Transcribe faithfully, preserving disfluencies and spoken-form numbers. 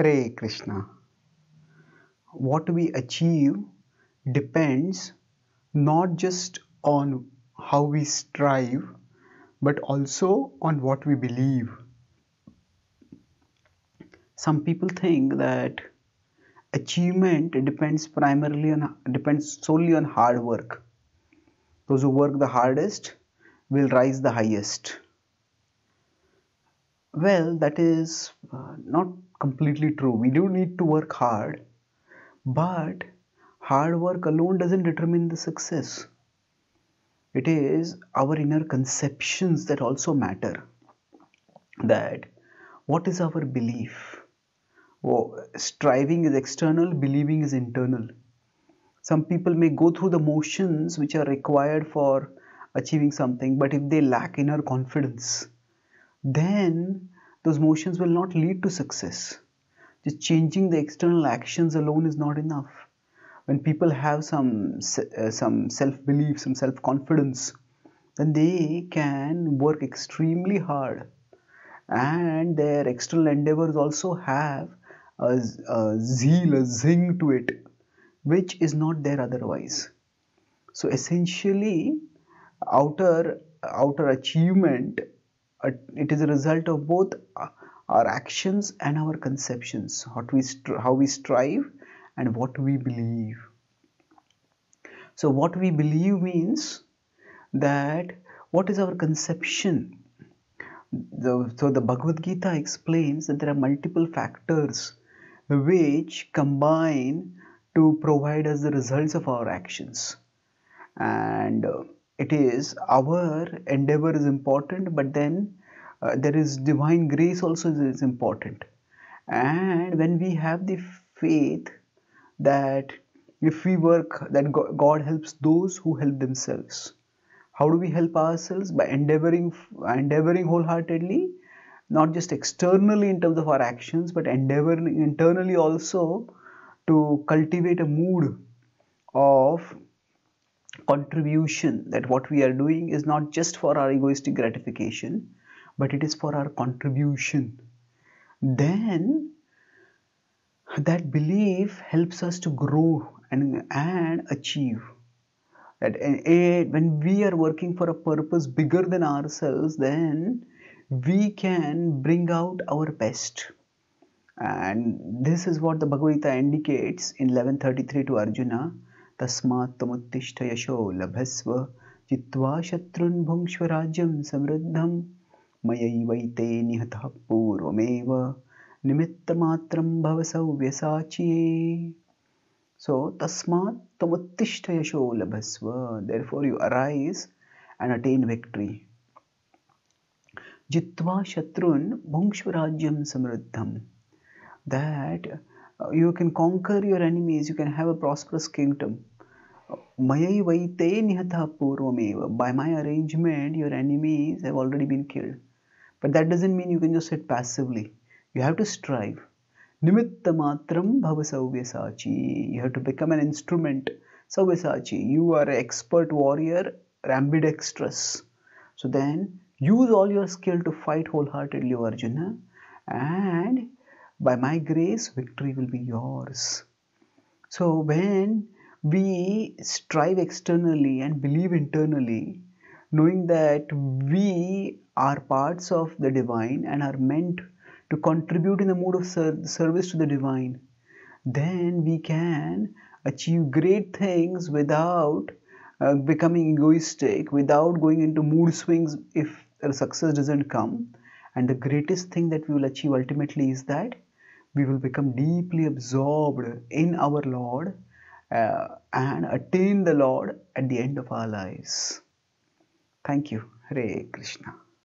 Hare Krishna. What we achieve depends not just on how we strive, but also on what we believe. Some people think that achievement depends primarily on depends solely on hard work. Those who work the hardest will rise the highest. Well, that is uh, not completely true. We do need to work hard, but hard work alone doesn't determine the success. It is our inner conceptions that also matter. That what is our belief? Oh, striving is external, believing is internal. Some people may go through the motions which are required for achieving something, but if they lack inner confidence, then those motions will not lead to success. Just changing the external actions alone is not enough. When people have some, uh, some self-belief, some self-confidence, then they can work extremely hard, and their external endeavors also have a, a zeal, a zing to it, which is not there otherwise. So essentially, outer, outer achievement, uh, it is a result of both our actions and our conceptions, what we how we strive and what we believe. So what we believe means that what is our conception. The, so the Bhagavad Gita explains that there are multiple factors which combine to provide us the results of our actions. And uh, it is our endeavor is important, but then uh, there is divine grace also is important. And when we have the faith that if we work, that God helps those who help themselves. How do we help ourselves? By endeavoring, endeavoring wholeheartedly, not just externally in terms of our actions, but endeavoring internally also to cultivate a mood of contribution, that what we are doing is not just for our egoistic gratification, but it is for our contribution. Then that belief helps us to grow and, and achieve. That when we are working for a purpose bigger than ourselves, then we can bring out our best. And this is what the Bhagavad Gita indicates in eleven thirty-three to Arjuna. Tasmat to Muttishta Yasholabeswa, Jitwa Shatrun Bumswarajam Samruddham, Mayaivaite nihatapurvameva, Nimitta Matram Bavasav Vesachi. So, Tasmat to Muttishta Yasholabeswa, therefore you arise and attain victory. Jitwa Shatrun Bumswarajam Samruddham, that you can conquer your enemies, you can have a prosperous kingdom. Mayaivaite nihatha purvameva, by my arrangement, your enemies have already been killed. But that doesn't mean you can just sit passively. You have to strive. Nimitta Matram Bavasav Vesachi, you have to become an instrument. Vesachi, you are an expert warrior, ambidextrous. So then, use all your skill to fight wholeheartedly, Arjuna, and by my grace, victory will be yours. So when we strive externally and believe internally, knowing that we are parts of the divine and are meant to contribute in the mode of ser- service to the divine, then we can achieve great things without uh, becoming egoistic, without going into mood swings if the success doesn't come. And the greatest thing that we will achieve ultimately is that we will become deeply absorbed in our Lord uh, and attain the Lord at the end of our lives. Thank you. Hare Krishna.